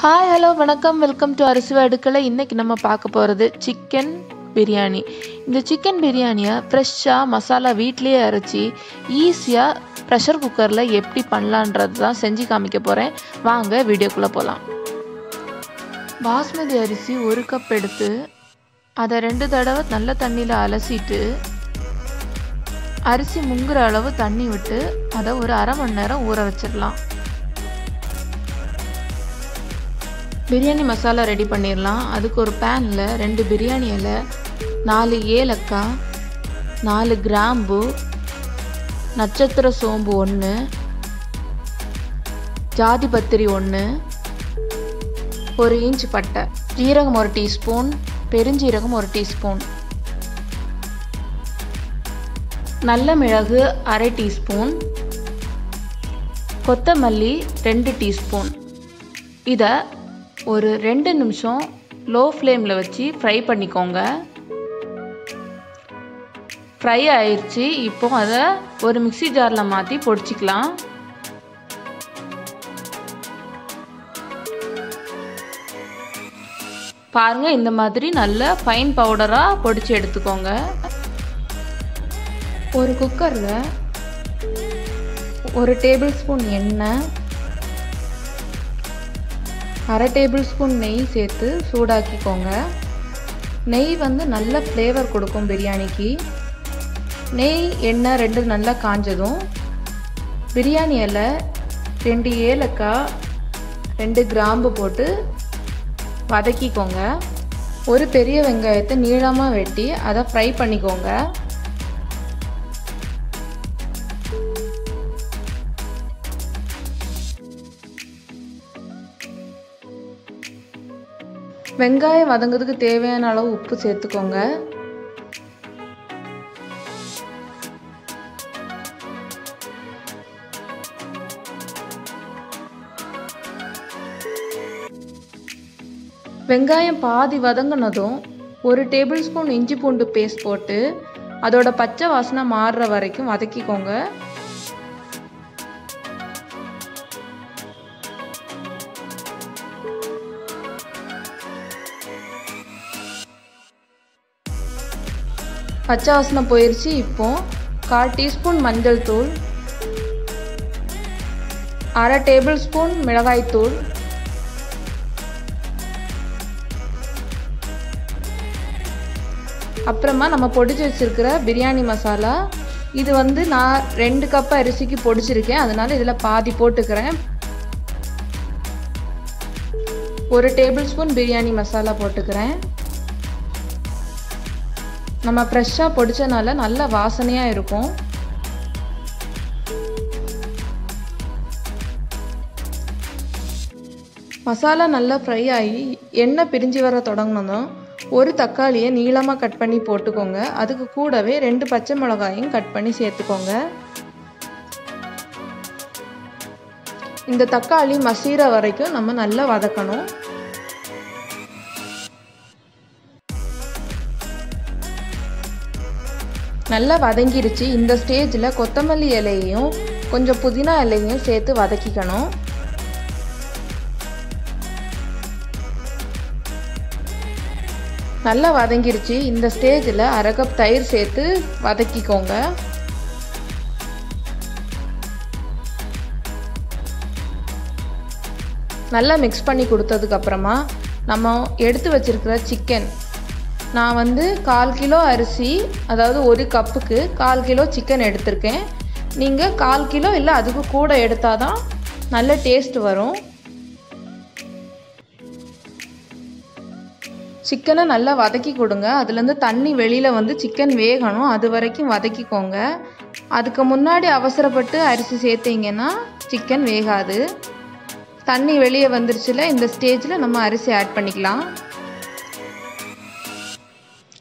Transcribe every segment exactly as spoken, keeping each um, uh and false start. Hi hello வணக்கம், welcome to Arisi Adukkalai. இன்றைக்கி நம்ம பார்க்க போகிறது சிக்கன் பிரியாணி. இந்த சிக்கன் பிரியாணியை ஃப்ரெஷ்ஷாக மசாலா வீட்டிலேயே அரைச்சி ஈஸியாக ப்ரெஷர் குக்கரில் எப்படி பண்ணலான்றது தான் செஞ்சு காமிக்க போகிறேன். வாங்க வீடியோக்குள்ளே போகலாம். பாஸ்மதி அரிசி ஒரு கப் எடுத்து அதை ரெண்டு தடவை நல்ல தண்ணியில் அலசிட்டு அரிசி முங்குற அளவு தண்ணி விட்டு அதை ஒரு அரை மணி நேரம் ஊற வச்சிடலாம். பிரியாணி மசாலா ரெடி பண்ணிடலாம். அதுக்கு ஒரு பேனில் ரெண்டு பிரியாணி இலை, நாலு ஏலக்காய், நாலு கிராம்பு, நட்சத்திர சோம்பு ஒன்று, ஜாதி பத்திரி ஒன்று, ஒரு இன்ச் பட்டை, ஜீரகம் ஒரு டீஸ்பூன், பெருஞ்சீரகம் ஒரு டீஸ்பூன், நல்ல மிளகு அரை டீஸ்பூன், கொத்தமல்லி ரெண்டு டீஸ்பூன். இதை ஒரு ரெண்டு நிமிஷம் லோ ஃப்ளேமில் வச்சு ஃப்ரை பண்ணிக்கோங்க. ஃப்ரை ஆயிடுச்சு. இப்போ அதை ஒரு மிக்சி ஜாரில் மாற்றி பொடிச்சிக்கலாம். பாருங்கள், இந்த மாதிரி நல்ல ஃபைன் பவுடராக பொடிச்சு எடுத்துக்கோங்க. ஒரு குக்கரில் ஒரு டேபிள் ஸ்பூன் எண்ணெய், அரை டேபிள் ஸ்பூன் நெய் சேர்த்து சூடாக்கிக்கோங்க. நெய் வந்து நல்ல ஃப்ளேவர் கொடுக்கும் பிரியாணிக்கு. நெய் எண்ணெய் ரெண்டு நல்லா காஞ்சதும் பிரியாணி இலை, ரெண்டு ஏலக்காய், ரெண்டு கிராம்பு போட்டு வதக்கிக்கோங்க. ஒரு பெரிய வெங்காயத்தை நீளமாக வெட்டி அதை ஃப்ரை பண்ணிக்கோங்க. வெங்காயம் வதங்குறதுக்கு தேவையான அளவு உப்பு சேர்த்துக்கோங்க. வெங்காயம் பாதி வதங்கினதும் ஒரு டேபிள் ஸ்பூன் இஞ்சி பூண்டு பேஸ்ட் போட்டு அதோட பச்சை வாசனை மாறுற வரைக்கும் வதக்கிக்கோங்க. பச்சை வாசனை போயிடுச்சு. இப்போ கால் டீஸ்பூன் மஞ்சள் தூள், அரை டேபிள் ஸ்பூன் மிளகாய்த்தூள், அப்புறமா நம்ம பொடிச்சு வச்சுருக்கிற பிரியாணி மசாலா. இது வந்து நான் ரெண்டு கப் அரிசிக்கு பொடிச்சிருக்கேன், அதனால் இதில் பாதி போட்டுக்கிறேன். ஒரு டேபிள் ஸ்பூன் பிரியாணி மசாலா போட்டுக்கிறேன். நம்ம ஃப்ரெஷ்ஷாக பொடிச்சனால நல்ல வாசனையாக இருக்கும். மசாலா நல்லா ஃப்ரை ஆகி எண்ணெய் பிரிஞ்சு வர தொடங்கினதும் ஒரு தக்காளியை நீளமாக கட் பண்ணி போட்டுக்கோங்க. அதுக்கு கூடவே ரெண்டு பச்சை மிளகாயும் கட் பண்ணி சேர்த்துக்கோங்க. இந்த தக்காளி மசீர வரைக்கும் நம்ம நல்லா வதக்கணும். நல்லா வதங்கிருச்சு. இந்த ஸ்டேஜில் கொத்தமல்லி இலையையும் கொஞ்சம் புதினா இலையையும் சேர்த்து வதக்கிக்கணும். நல்லா வதங்கிருச்சு. இந்த ஸ்டேஜில் அரை கப் தயிர் சேர்த்து வதக்கிக்கோங்க. நல்லா மிக்ஸ் பண்ணி கொடுத்ததுக்கப்புறமா நம்ம எடுத்து வச்சிருக்கிற சிக்கன், நான் வந்து கால் கிலோ அரிசி, அதாவது ஒரு கப்புக்கு கால் கிலோ சிக்கன் எடுத்திருக்கேன். நீங்கள் கால் கிலோ இல்லை அதுக்கு கூட எடுத்தால் தான் நல்ல டேஸ்ட் வரும். சிக்கனை நல்லா வதக்கி கொடுங்க. அதுலேருந்து தண்ணி வெளியில் வந்து சிக்கன் வேகணும், அது வரைக்கும் வதக்கிக்கோங்க. அதுக்கு முன்னாடி அவசரப்பட்டு அரிசி சேர்த்திங்கன்னா சிக்கன் வேகாது. தண்ணி வெளியே வந்துருச்சுல, இந்த ஸ்டேஜில் நம்ம அரிசி ஆட் பண்ணிக்கலாம்.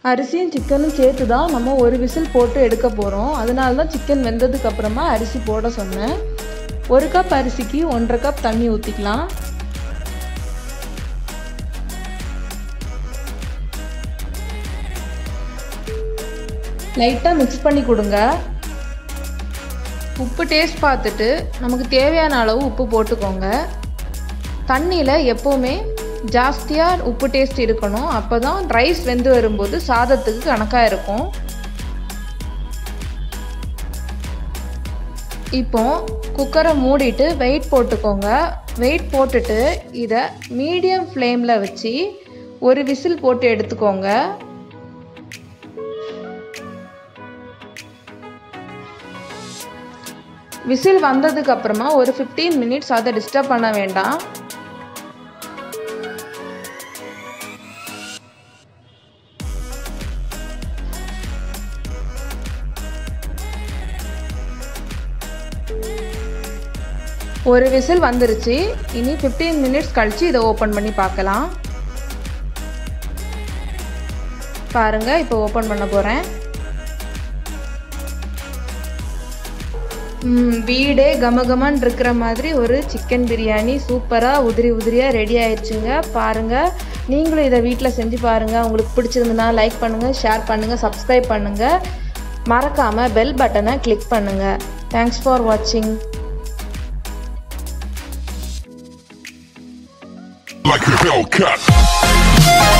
அரிசியும் சிக்கனும் சேர்த்து தான் நம்ம ஒரு விசில் போட்டு எடுக்க போகிறோம். அதனால தான் சிக்கன் வெந்ததுக்கப்புறமா அரிசி போட சொன்னேன். ஒரு கப் அரிசிக்கு ஒன்றரை கப் தண்ணி ஊற்றிக்கலாம். லைட்டாக மிக்ஸ் பண்ணி கொடுங்க. உப்பு டேஸ்ட் பார்த்துட்டு நமக்கு தேவையான அளவு உப்பு போட்டுக்கோங்க. தண்ணியில் எப்போவுமே ஜாஸ்தியாக உப்பு டேஸ்ட் இருக்கணும். அப்போ தான் ரைஸ் வெந்து வரும்போது சாதத்துக்கு கணக்காக இருக்கும். இப்போ குக்கரை மூடிட்டு வெயிட் போட்டுக்கோங்க. வெயிட் போட்டுட்டு இதை மீடியம் ஃப்ளேமில் வச்சு ஒரு விசில் போட்டு எடுத்துக்கோங்க. விசில் வந்ததுக்கப்புறமா ஒரு ஃபிஃப்டீன் மினிட்ஸ் அதை டிஸ்டர்ப் பண்ண வேண்டாம். ஒரு விசில் வந்துருச்சு. இனி ஃபிஃப்டீன் மினிட்ஸ் கழித்து இதை ஓப்பன் பண்ணி பார்க்கலாம். பாருங்கள், இப்போ ஓப்பன் பண்ண போகிறேன். வீடே கமகமான் இருக்கிற மாதிரி ஒரு சிக்கன் பிரியாணி சூப்பராக உதிரி உதிரியாக ரெடி ஆயிடுச்சுங்க. பாருங்கள், நீங்களும் இதை வீட்டில் செஞ்சு பாருங்கள். உங்களுக்கு பிடிச்சிருந்ததுன்னா லைக் பண்ணுங்கள், ஷேர் பண்ணுங்கள், சப்ஸ்கிரைப் பண்ணுங்கள். மறக்காமல் பெல் பட்டனை கிளிக் பண்ணுங்கள். தேங்க்ஸ் ஃபார் வாட்சிங். Like a Hellcat.